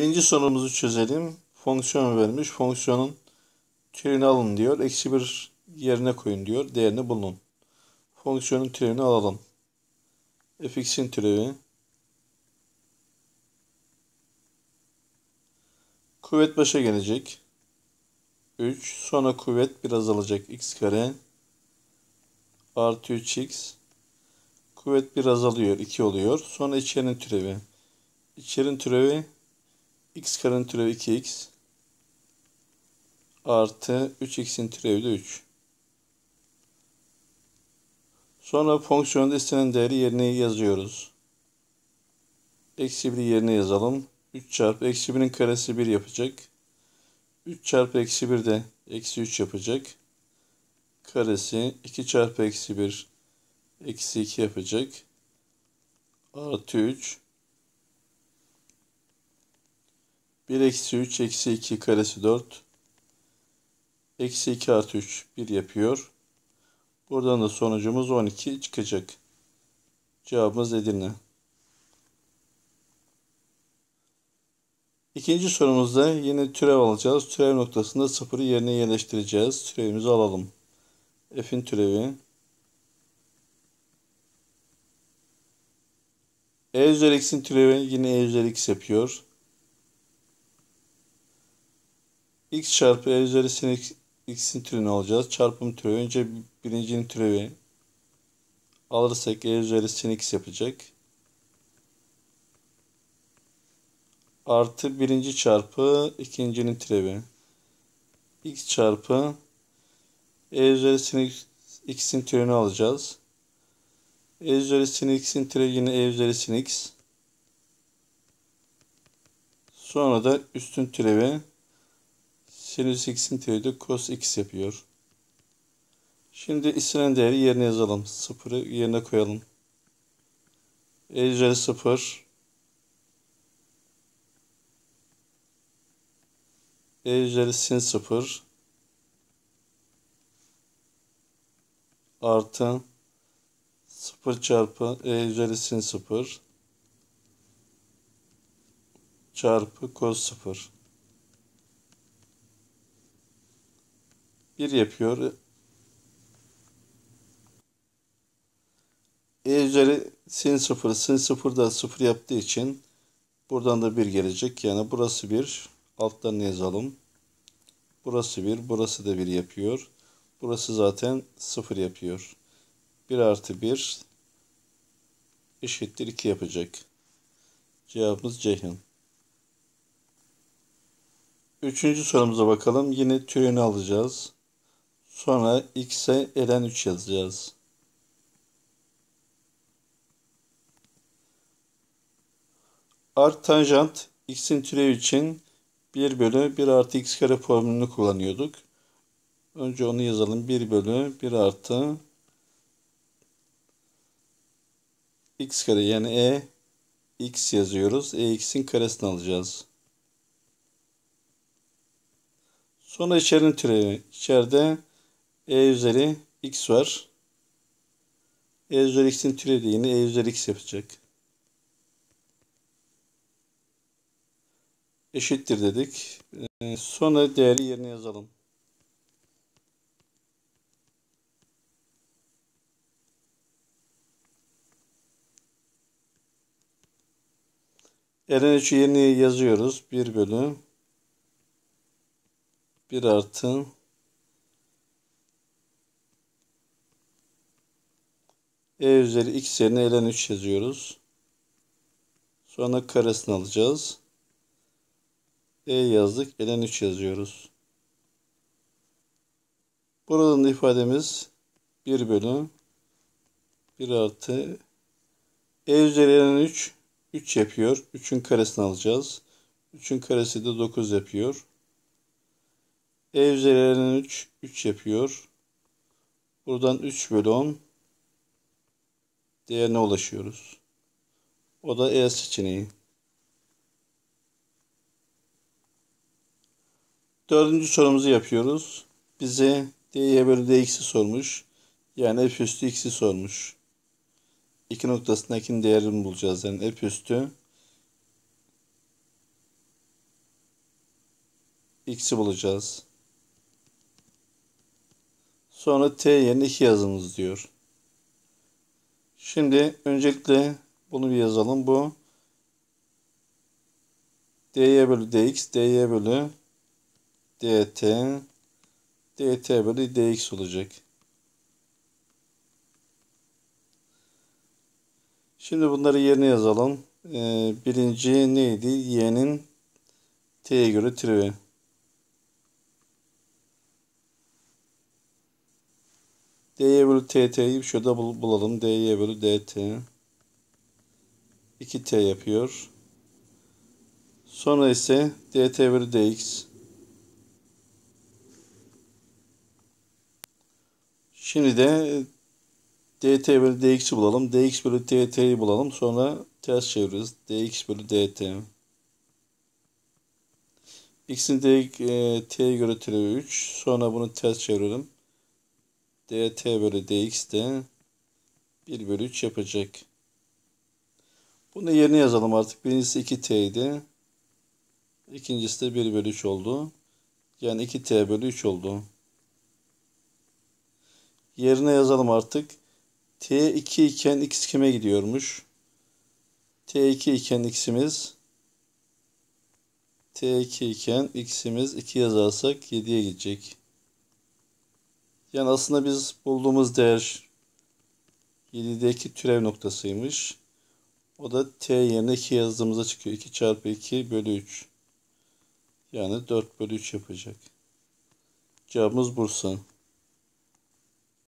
Birinci sorumuzu çözelim. Fonksiyon vermiş. Fonksiyonun türevini alın diyor. Eksi bir yerine koyun diyor. Değerini bulun. Fonksiyonun türevini alalım. Fx'in türevi. Kuvvet başa gelecek. 3. Sonra kuvvet biraz azalacak. X kare artı 3x. Kuvvet biraz azalıyor. 2 oluyor. Sonra içerinin türevi. İçerinin türevi x karenin türevi 2x artı 3x'in türevi de 3. Sonra fonksiyonda istenen değeri yerine yazıyoruz. Eksi 1'i yerine yazalım. 3 çarpı eksi 1'in karesi 1 yapacak. 3 çarpı eksi 1 de eksi 3 yapacak. Karesi 2 çarpı eksi 1 eksi 2 yapacak. Artı 3. 1 eksi 3 eksi 2 karesi 4. Eksi 2 artı 3 1 yapıyor. Buradan da sonucumuz 12 çıkacak. Cevabımız Edirne. İkinci sorumuzda yine türev alacağız. Türev noktasında 0'ı yerine yerleştireceğiz. Türevimizi alalım. F'in türevi. E üzeri x'in türevi yine e üzeri x yapıyor. X çarpı e üzeri sin x'in türevini alacağız. Çarpım türevi. Önce birincinin türevi alırsak e üzeri sin x yapacak. Artı birinci çarpı ikincinin türevi. X çarpı e üzeri sin x'in türevini alacağız. E üzeri sin x'in türevi yine e üzeri sin x. Sonra da üstün türevi. Sinüs x'in türevi de cos x yapıyor. Şimdi istenen değeri yerine yazalım. 0'ı yerine koyalım. E üzeri 0. E üzeri sin 0. Artı 0 çarpı e üzeri sin 0. Çarpı cos 0. 1 yapıyor. E üzeri sin 0. Sin 0 da 0 yaptığı için buradan da 1 gelecek. Yani burası 1. Altlarını yazalım. Burası 1. Burası da 1 yapıyor. Burası zaten 0 yapıyor. 1 artı 1 eşittir 2 yapacak. Cevabımız Ceyhan. Üçüncü sorumuza bakalım. Yine türevini alacağız. Sonra x'e ln 3 yazacağız. Art tanjant x'in türevi için 1 bölü 1 artı x kare formülünü kullanıyorduk. Önce onu yazalım. 1 bölü 1 artı x kare yani e x yazıyoruz. E x'in karesini alacağız. Sonra içerinin türevi. İçeride e üzeri x var. E üzeri x'in türevi de yine e üzeri x yapacak. Eşittir dedik. Sonra değeri yerine yazalım. Ln 3'ü yerine yazıyoruz. 1 bölü 1 artı e üzeri x yerine ln 3 yazıyoruz. Sonra karesini alacağız. E yazdık. Ln 3 yazıyoruz. Buradan da ifademiz 1 bölü 1 artı e üzeri ln 3 3 yapıyor. 3'ün karesini alacağız. 3'ün karesi de 9 yapıyor. E üzeri ln 3 3 yapıyor. Buradan 3 bölü 10 değerine ulaşıyoruz. O da E seçeneği. Dördüncü sorumuzu yapıyoruz. Bize dy bölü dx'i sormuş. Yani f üstü x'i sormuş. İki noktasındakinin değerini bulacağız. Yani f üstü x'i bulacağız. Sonra t yerine 2 yazınız diyor. Şimdi öncelikle bunu bir yazalım. Bu dy bölü dx, dy bölü dt, dt bölü dx olacak. Şimdi bunları yerine yazalım. Birinci neydi? Y'nin t'ye göre türevi. D'ye bölü tt'yi şurada bulalım. D'ye bölü dt. 2t yapıyor. Sonra ise dt bölü dx. Şimdi de dt bölü dx'i bulalım. Dx bölü dt'yi bulalım. Sonra ters çeviririz. Dx bölü dt. X'in t'ye göre türevi 3. Sonra bunu ters çevirelim. Dt bölü dx de 1 bölü 3 yapacak. Bunu yerine yazalım artık. Birincisi 2t idi. İkincisi de 1 bölü 3 oldu. Yani 2t bölü 3 oldu. Yerine yazalım artık. T 2 iken x kime gidiyormuş? T 2 iken x'imiz 2 yazarsak 7'ye gidecek. Yani aslında biz bulduğumuz değer 7'deki türev noktasıymış. O da t yerine 2 yazdığımızda çıkıyor. 2 çarpı 2 bölü 3. Yani 4 bölü 3 yapacak. Cevabımız Bursa.